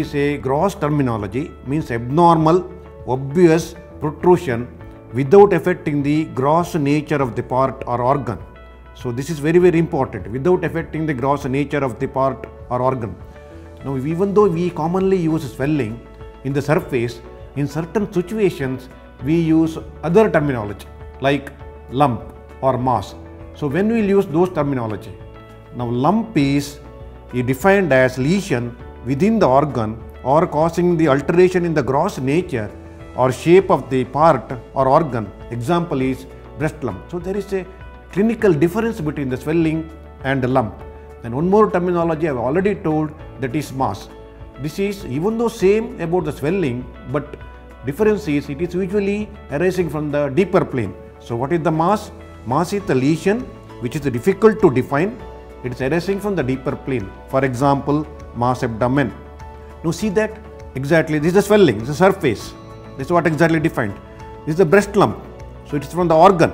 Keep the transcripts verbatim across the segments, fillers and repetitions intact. is a gross terminology, means abnormal, obvious protrusion without affecting the gross nature of the part or organ. So this is very very important, without affecting the gross nature of the part or organ. Now even though we commonly use swelling in the surface, in certain situations we use other terminology like lump or mass. So when we use those terminology, now lump is defined as lesion within the organ or causing the alteration in the gross nature or shape of the part or organ. Example is breast lump. So there is a clinical difference between the swelling and the lump. And one more terminology I have already told, that is mass. This is even though same about the swelling, but difference is it is usually arising from the deeper plane. So what is the mass? Mass is the lesion which is difficult to define. It is arising from the deeper plane. For example, mass abdomen. Now see that exactly this is the swelling, this is the surface. This is what exactly defined. This is the breast lump. So it is from the organ.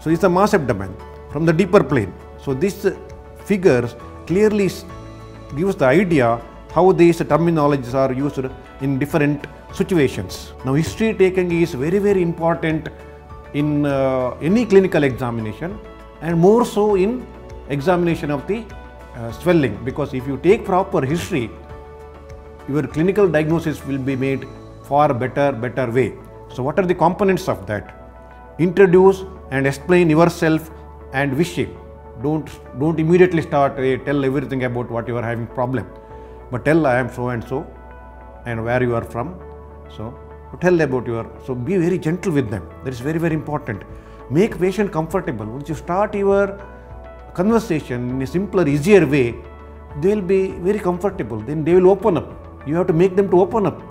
So it is the mass abdomen from the deeper plane. So this figure clearly gives the idea how these terminologies are used in different situations. Now history taking is very very important in uh, any clinical examination, and more so in examination of the uh, swelling, because if you take proper history, your clinical diagnosis will be made far better, better way. So what are the components of that? Introduce and explain yourself and wish it. Don't, don't immediately start, hey, tell everything about what you are having problem. But tell I am so and so and where you are from. So tell about your, so be very gentle with them. That is very, very important. Make patient comfortable. Once you start your conversation in a simpler, easier way, they will be very comfortable. Then they will open up. You have to make them to open up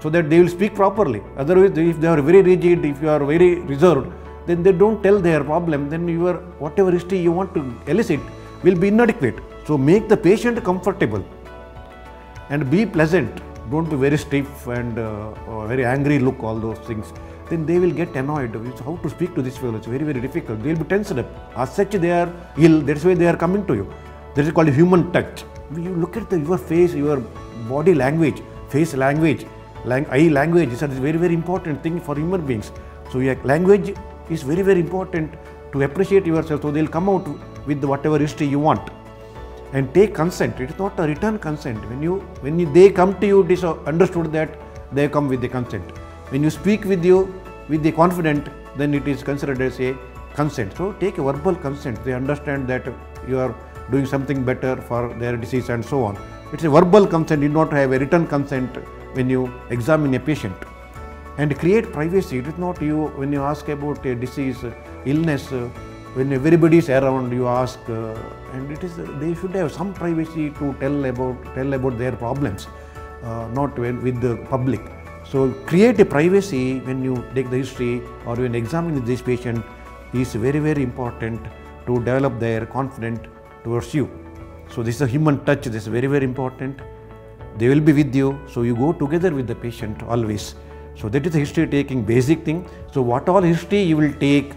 so that they will speak properly. Otherwise, if they are very rigid, if you are very reserved, then they don't tell their problem, then your whatever history you want to elicit will be inadequate. So make the patient comfortable and be pleasant. Don't be very stiff and uh, very angry look, all those things. Then they will get annoyed. It's how to speak to this fellow. It's very, very difficult. They will be tensed up. As such, they are ill. That's why they are coming to you. That is called human touch. You look at the, your face, your body language, face language, lang eye language. These are very, very important thing for human beings. So your language is very, very important to appreciate yourself. So they will come out with whatever history you want. And take consent. It is not a written consent. When you, when you, they come to you, it is understood that they come with the consent. When you speak with you with the confident, then it is considered as a consent. So take a verbal consent. They understand that you are doing something better for their disease and so on. It's a verbal consent. You do not have a written consent when you examine a patient. And create privacy. It is not you when you ask about a disease, illness. When everybody is around, you ask, uh, and it is uh, they should have some privacy to tell about tell about their problems, uh, not when, with the public. So create a privacy when you take the history or when examining this patient is very very important to develop their confidence towards you. So this is a human touch. This is very very important. They will be with you, so you go together with the patient always. So that is the history taking basic thing. So what all history you will take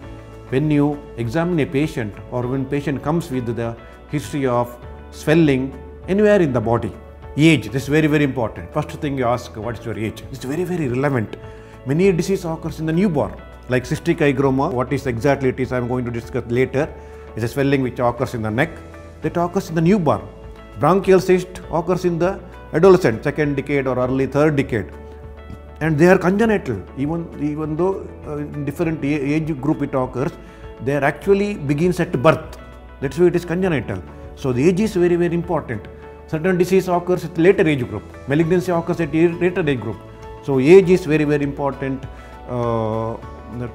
when you examine a patient or when patient comes with the history of swelling anywhere in the body. Age, this is very very important. First thing you ask, what is your age? It's very very relevant. Many disease occurs in the newborn, like cystic hygroma. What is exactly it is I am going to discuss later. It's a swelling which occurs in the neck, that occurs in the newborn. Bronchial cyst occurs in the adolescent, second decade or early third decade. And they are congenital, even, even though uh, in different age group it occurs, they are actually begins at birth. That's why it is congenital. So the age is very, very important. Certain disease occurs at later age group. Malignancy occurs at later age group. So age is very, very important uh,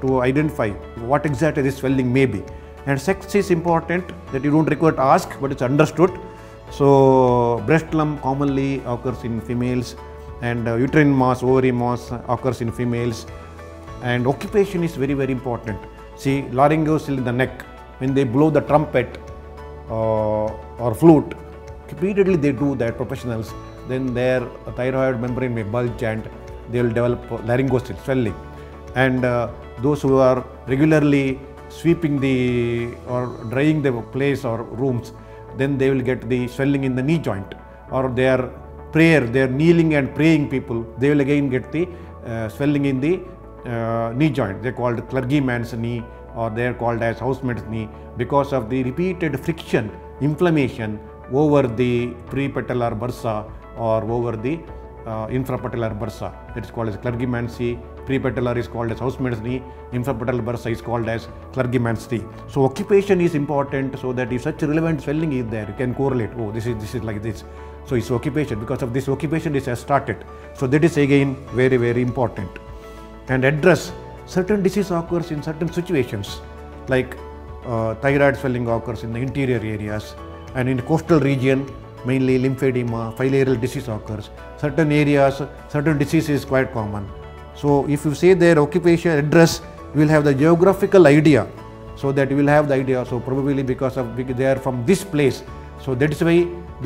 to identify what exactly this swelling may be. And sex is important, that you don't require to ask, but it's understood. So breast lump commonly occurs in females. And uh, uterine mass, ovary mass uh, occurs in females. And occupation is very very important. See, laryngeal in the neck, when they blow the trumpet uh, or flute, repeatedly they do that, professionals, then their thyroid membrane may bulge and they will develop laryngeal swelling. And uh, those who are regularly sweeping the or drying the place or rooms, then they will get the swelling in the knee joint, or they are prayer, they're kneeling and praying people, they will again get the uh, swelling in the uh, knee joint. They're called clergyman's knee, or they're called as housemaid's knee, because of the repeated friction, inflammation over the prepatellar bursa or over the uh, infrapatellar bursa. It's called as clergyman's knee. Prepatellar is called as housemaid's knee, infrapatellar bursa is called as clergyman's knee. So occupation is important, so that if such relevant swelling is there, you can correlate, oh this is this is like this. So it's occupation, because of this occupation it has started. So that is again very very important. And address, certain disease occurs in certain situations, like uh, thyroid swelling occurs in the interior areas, and in the coastal region mainly lymphedema, filarial disease occurs. Certain areas, certain disease is quite common. So if you say their occupation address, you will have the geographical idea, so that you will have the idea, so probably because of they are from this place, so that is why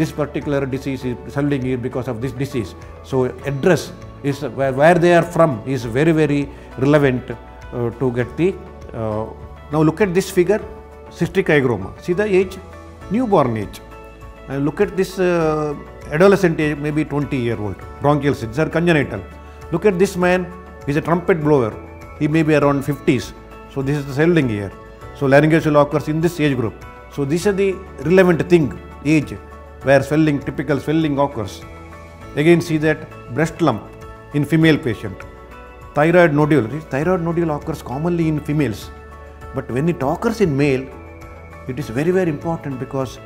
this particular disease is swelling here because of this disease. So address is where, where they are from is very very relevant uh, to get the, uh, now look at this figure, cystic hygroma, see the age, newborn age, and look at this uh, adolescent age, maybe twenty year old, bronchial cysts are congenital. Look at this man, he is a trumpet blower, he may be around fifties, so this is the swelling here. So laryngeal swelling occurs in this age group. So these are the relevant thing, age, where swelling, typical swelling occurs. Again see that breast lump in female patient, thyroid nodule, thyroid nodule occurs commonly in females, but when it occurs in male, it is very very important, because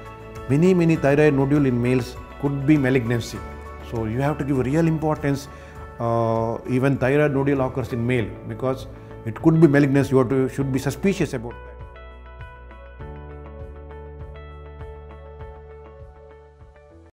many many thyroid nodule in males could be malignancy. So you have to give real importance. Uh, even thyroid nodule occurs in male, because it could be malignant, you have to, should be suspicious about that.